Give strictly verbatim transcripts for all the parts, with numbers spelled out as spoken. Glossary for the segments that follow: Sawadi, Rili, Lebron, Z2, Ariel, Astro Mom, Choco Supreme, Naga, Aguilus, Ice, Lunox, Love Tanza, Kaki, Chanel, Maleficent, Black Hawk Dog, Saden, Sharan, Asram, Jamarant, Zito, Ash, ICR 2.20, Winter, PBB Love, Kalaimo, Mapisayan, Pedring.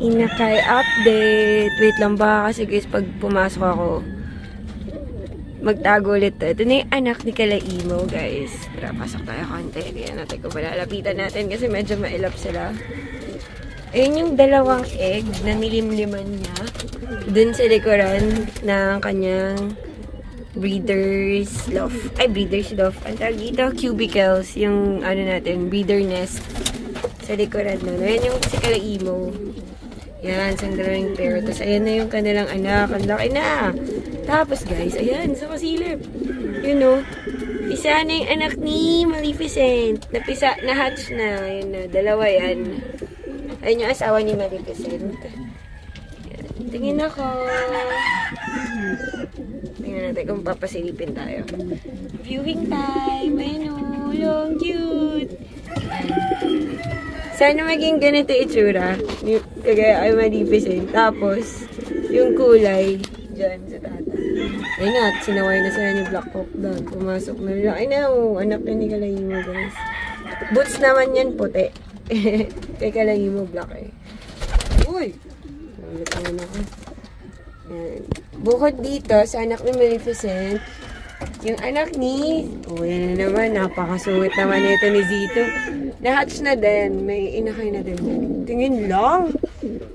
Inakay update. Wait lang, baka kasi guys, pag pumasok ako, magtago ulit to. Ito na yung anak ni Kalaimo, guys. Tara, pasok tayo konti. Kaya natin ko pala lapitan natin kasi medyo mailap sila. Ayun yung dalawang egg na nilimliman niya dun sa likuran ng kanyang breeder's loft. Ay, breeder's loft. Ang tawag dito, cubicles. Yung ano natin, breeder nest. Sa likuran na. Ayan yung si Kalaimo. Yan, isang dalawang pero. Tapos ayan na yung kanilang anak. Ang laki na. Tapos guys, ayan, sa masilip. Yun o. Isa na yung anak ni Maleficent. Napisa, na-hatch na. Ayan na, dalawa yan. Ayan yung asawa ni Maleficent. Ayan. Tingin ako. Tingnan natin kung papasilipin tayo. Viewing time. Ayan o. Long cute. Sana maging ganito itsura. Kagaya ay Maleficent. Tapos, yung kulay, dyan sa tata. Ayun na, sinaway na sana ni Black Hawk Dog. Pumasok na rin. Ay na, oh, anak na ni Kalaimo, guys. Boots naman yan, puti. Kay Kalaimo, black eh. Uy! Nalitan ako. Ayan. Bukod dito, sa anak ni Maleficent, yung anak ni, oh, yan na naman, napakasuwit naman ito ni Zito. Na-hatch na din. May inakay na din. Tingin lang.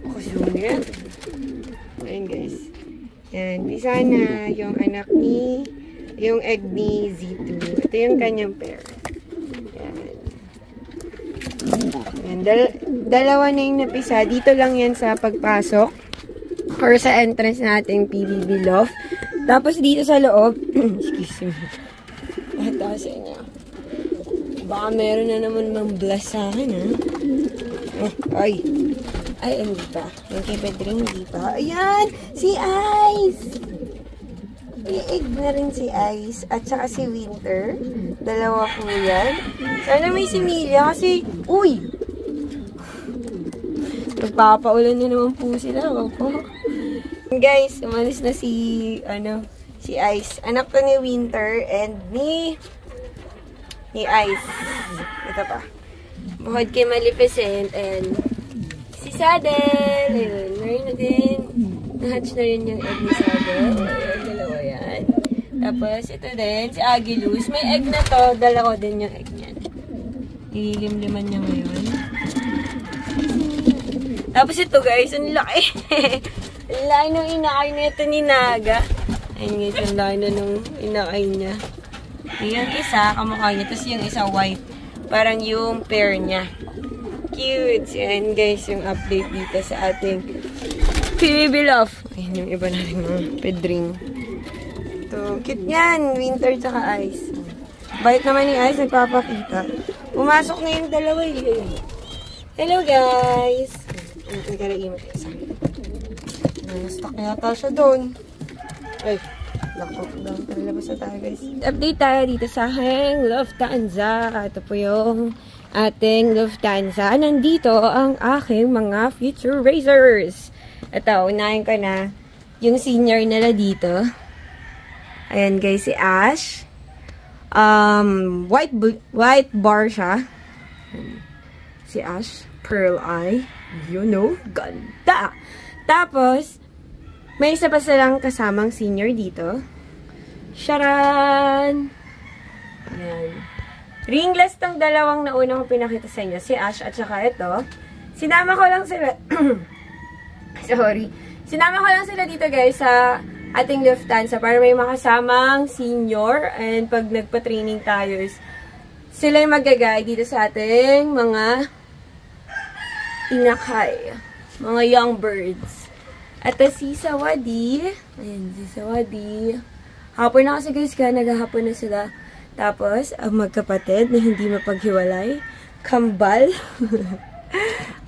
Kasunod yan. Ayan guys. Yan. Isa na yung anak ni, yung egg ni Z two. Ito yung kanyang pair. Yan. Yan. Dal dalawa na yung napisa. Dito lang yan sa pagpasok. Or sa entrance nating P B B Love. Tapos dito sa loob. Excuse me. Ito sa inyo. Baka meron na naman mang bless sa akin, ha? Oh, ay. Ay, hindi pa. Yung kay Pedring, hindi pa. Ayan! Si Ice! I-egg na rin si Ice. At saka si Winter. Dalawa po yan. Sana may similya kasi, uy! Magpapaulan na naman po sila. Wag po. Guys, umalis na si, ano, si Ice. Anak to ni Winter and ni... ni Ice. Ito pa. Buhod kay Maleficent and si Saden. Ayun. Mayroon na din. Na-hatch na rin yung egg ni Saden. Ayun. Dalawa yan. Tapos ito din. Si Aguilus. May egg na to. Dalawa din yung egg niyan. Ililimliman niya ngayon. Tapos ito guys. Ang laki. Ang laki nung inakay na ito ni Naga. Ayun guys. Ang laki na nung inakay niya. Yung isa, kamukha niya. Tapos yung isa, white. Parang yung pair niya. Cute! Yan guys, yung update dito sa ating P B B Love. Ayan yung iba natin mga Pedring. Ito, cute yan! Winter tsaka Ice. Bait naman yung Ice, nagpapakita. Pumasok na yung dalawa yun. Hello guys! Nagkaraimot yung isa. Nastock na yata siya doon. Ay! Lalabas na tayo guys. Update tayo dito sa aking Love Tanza. Ito po yung ating Love Tanza. Nandito ang aking mga future racers. Ito, unahin ko na yung senior nila dito. Ayan guys, si Ash. Um, white, white bar siya. Si Ash, pearl eye. You know, ganda. Tapos, may isa pa silang kasamang senior dito. Sharan! Ayan. Ringless tong dalawang nauna ko pinakita sa inyo. Si Ash at saka ito. Sinama ko lang sila... Sorry. Sinama ko lang sila dito guys sa ating Love Tanza para may makasamang senior. And pag nagpa-training tayo is sila yung mag-guide dito sa ating mga inakay. Mga young birds. At si Sawadi, ayan, si Sawadi. Hapon na kasi guys, kaya naghahapon na sila. Tapos, ang magkapatid na hindi mapaghiwalay, Kambal.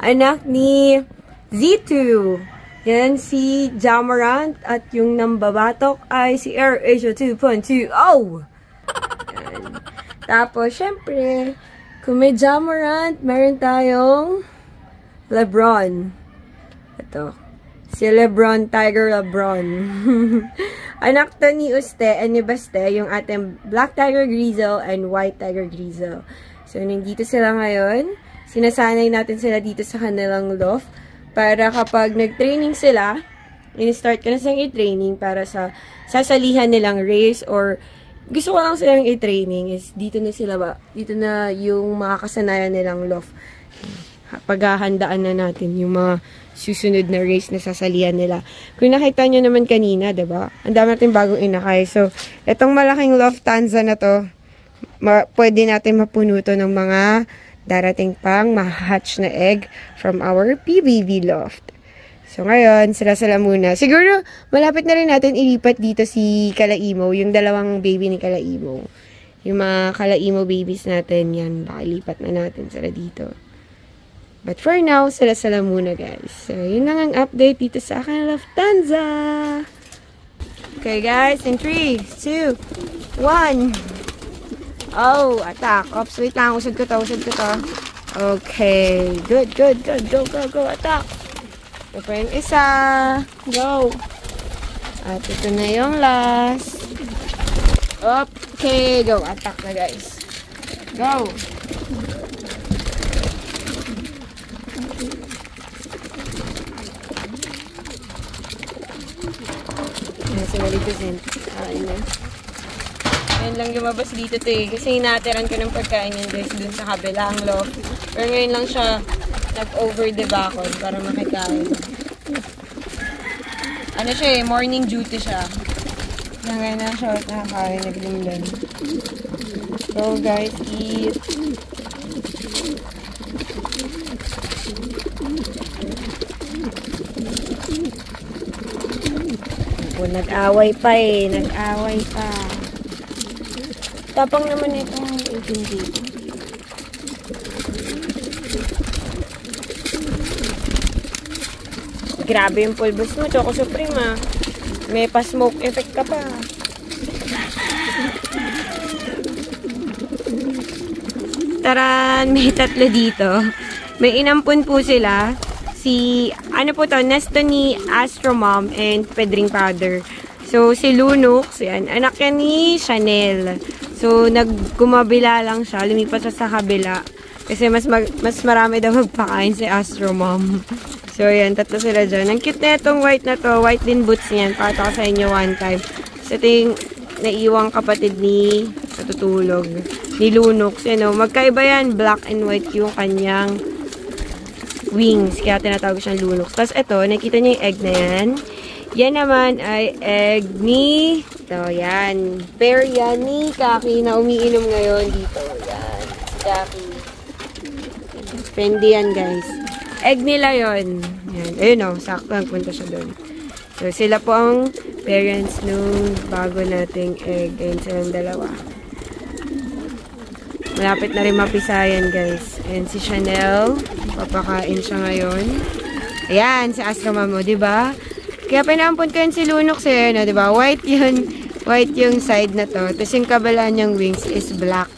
Anak ni Z two. Yan, si Jamarant at yung nambabatok ay si I C R two point twenty. Tapos, syempre, kung may Jamarant, meron tayong Lebron. Ito. Si Lebron, Tiger Lebron. Anak to ni Uste and ni Baste, yung ating Black Tiger Grizzle and White Tiger Grizzle. So, nandito sila ngayon. Sinasanay natin sila dito sa kanilang loft Para kapag nag-training sila, in-start ko na silang i-training para sa sasalihan nilang race or gusto ko lang silang i-training is dito na sila ba? Dito na yung makakasanayan nilang loft. Paghahandaan na natin yung mga susunod na race na sasalihan nila. Kung nakita nyo naman kanina, diba? Ang dami natin bagong inakay. So, itong malaking Love Tanza na to, pwede natin mapuno to ng mga darating pang ma-hatch na egg from our P B B Loft. So, ngayon, sila-sila muna. Siguro, malapit na rin natin ilipat dito si Kalaimo, yung dalawang baby ni Kalaimo. Yung mga Kalaimo babies natin, yan, baka ilipat na natin sila dito. But for now, sala-sala muna guys. So, yun lang ang update dito sa akin, Love Tanza! Okay guys, in three, two, one. Oh, attack. Oops, wait lang. Usad ko to, usad ko to. Okay. Good, good, good. Go, go, go. Attack. Ito pa yung isa. Go. At ito na yung last. Okay, go. Attack na guys. Go. Maleficent. Kain na. Ngayon lang lumabas dito to eh. Kasi natiran ko ng pagkain yun guys dun sa kabilang loft. Pero ngayon lang siya nag-over the bacon para makikain. Ano siya eh, morning duty siya. Na ngayon na siya at nakakain, naglimlan. So guys, eat. Nag-away pa eh. Nag-away pa. Tapang naman itong intindi. Grabe yung pulbos mo. Choco Supreme ah. May pa-smoke effect ka pa. Taran! May tatlo dito. May inampun po sila. Si, ano po to, nesto ni Astro Mom and Pedring Powder. So, si Lunox, yan, anak yan ni Chanel. So, nagkumabila lang siya, lumipat siya sa kabila. Kasi mas, mag, mas marami daw magpakain si Astro Mom. So, yan, tatlo sila dyan. Ang cute na itong white na to, white din boots niyan. Pakita ko sa inyo one time. So, ito yung naiwang kapatid ni, natutulog, ni Lunox. Yan, oh, magkaiba yan, black and white yung kanyang wings, kaya tinatawag siyang Lunox. Tapos ito, nakita niyo yung egg na yan. Yan naman ay egg ni, ito, yan. Pair yan ni Kaki na umiinom ngayon dito. Yan, Kaki. Friendly yan, guys. Egg nila yon. Yan, ayun o, sakto nagpunta siya doon. So, sila po ang parents nung bago nating egg. Ayun silang dalawa. Malapit na rin Mapisayan, guys. And si Chanel, papakain siya ngayon. Ayan, si Asram mo, diba? Kaya pinampun ko yun si Lunox eh, no, diba? White yun. White yung side na to. Tapos yung kabalaan niyang wings is black.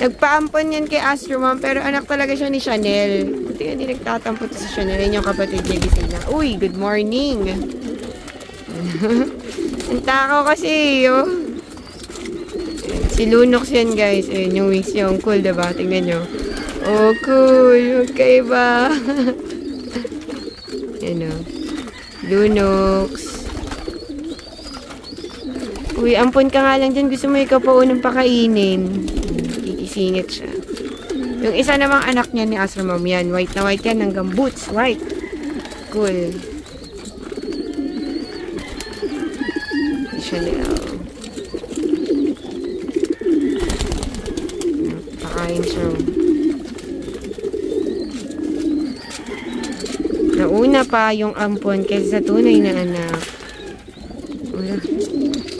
Nagpaampon yan kay Asram, pero anak talaga siya ni Chanel. Buti nga hindi nagtatampo to si Chanel. Yan yung kapatid niya gising na. Uy, good morning! Ang takaw kasi, oh. Si Lunox yan, guys. Ayan, yung wings niya. Ang cool, diba? Tingnan nyo. Oh, cool. Okay ba? Yan o. Lunox. Uy, ampon ka nga lang dyan. Gusto mo ikaw pa unang pakainin. Kikisingit siya. Yung isa namang anak niya ni Astro Mom. Yan, white na white yan. Hanggang boots. White. Cool. Siya nila. Pakain siya. Nauna pa yung ampon kaysa sa tunay na anak. Wala.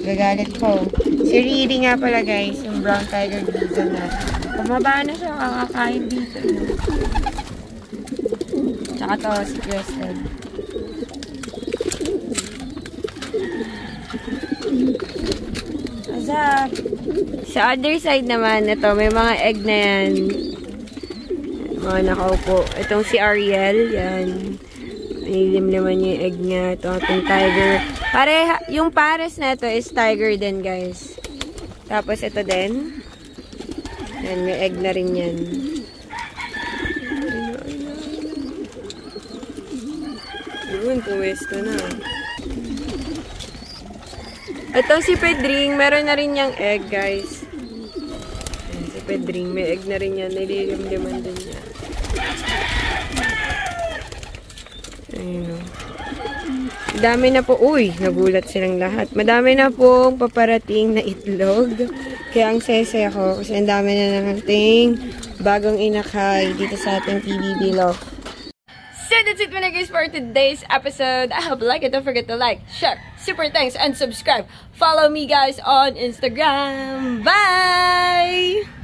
Gagalit po. Si Rili nga pala guys, yung brown tiger dito na. Pumaba na siya, kakakain dito. Tsaka to, si Kristen. Azap! Sa other side naman, ito, may mga egg na yan. Mga nakaupo. Itong si Ariel, yan. Nilimliman niya yung egg niya. Ito ating tiger. Pare, yung pares na ito is tiger din, guys. Tapos ito din. Yan, may egg na rin yan. Yun, puwesto na. Ito si Pedring, meron na rin niyang egg, guys. Si Pedring, may egg na rin yan. Nililimliman din niya. Ayun o. Madami na po. Uy, nagulat silang lahat. Madami na po paparating na itlog. Kaya ang sese ako kasi ang dami na nating bagong inakay dito sa ating P B B Love. So that's it muna guys for today's episode. I hope you like it. Don't forget to like, share, super thanks, and subscribe. Follow me guys on Instagram. Bye!